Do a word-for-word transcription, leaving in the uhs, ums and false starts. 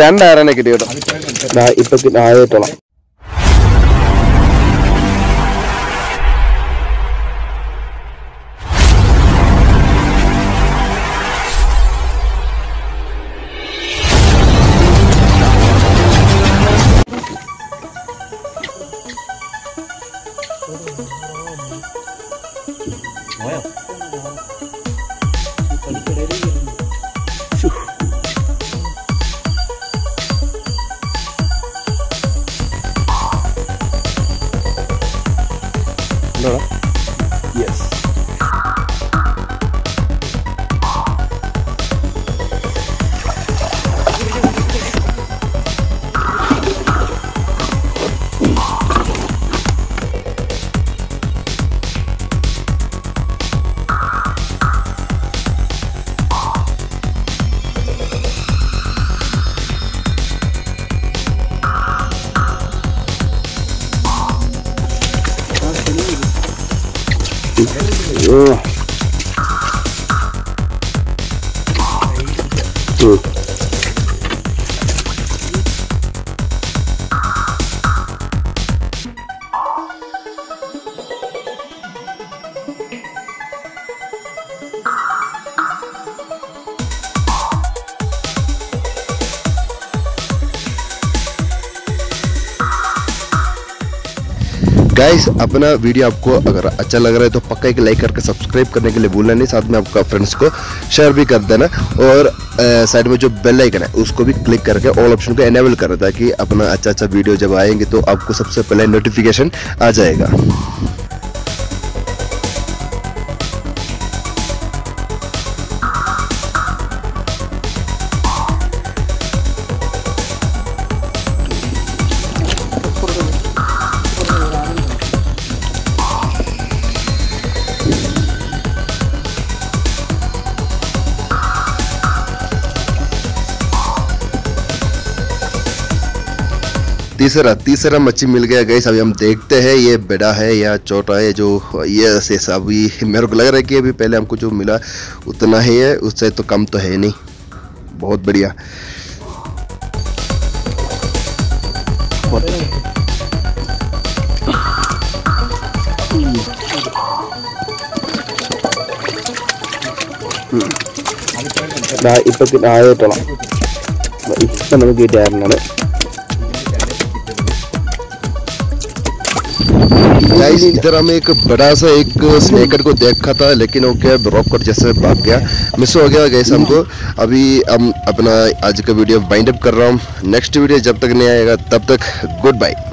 രണ്ടായിരം കിട്ടി കേട്ടോ. ഇപ്പൊ ആയിരത്തോളം गाइस, अपना वीडियो आपको अगर अच्छा लग रहा है तो पक्का एक लाइक करके सब्सक्राइब करने के लिए भूलना नहीं, साथ में आपका फ्रेंड्स को शेयर भी कर देना और साइड में जो बेल आइकन है उसको भी क्लिक करके ऑल ऑप्शन को एनेबल कर देना ताकि अपना अच्छा अच्छा वीडियो जब आएंगे तो आपको सबसे पहले नोटिफिकेशन आ जाएगा। तीसरा तीसरा मच्छी मिल गया गैस। अभी हम देखते हैं ये बड़ा है या छोटा है। जो ये से अभी मेरे को लग रहा है कि अभी पहले हमको जो मिला उतना ही है, उससे तो कम तो है नहीं। बहुत बढ़िया। इतना गाइस, इधर हमें एक बड़ा सा एक स्नेकर को देखा था लेकिन वो क्या रॉक कट जैसे भाग गया, मिस हो गया गाइस हमको। अभी हम अपना आज का वीडियो वाइंड अप कर रहा हूँ। नेक्स्ट वीडियो जब तक नहीं आएगा तब तक गुड बाय।